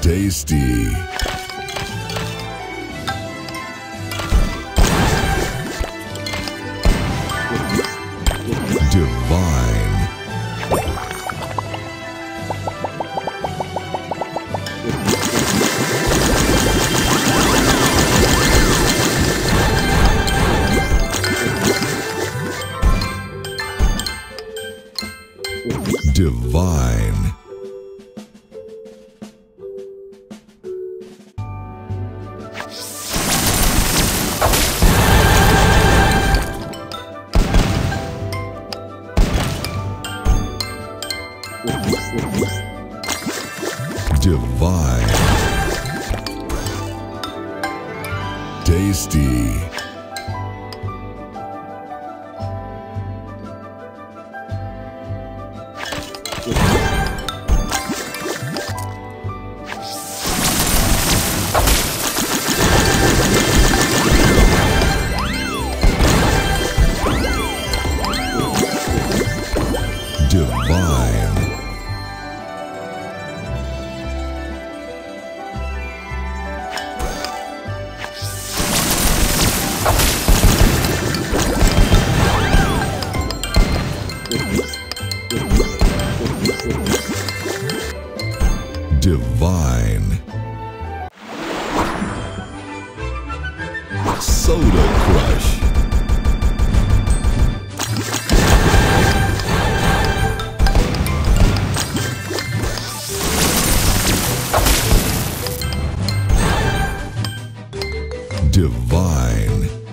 Tasty. Divine. Divine. Divine. Tasty. Divine. Divine. Soda Crush. Divine.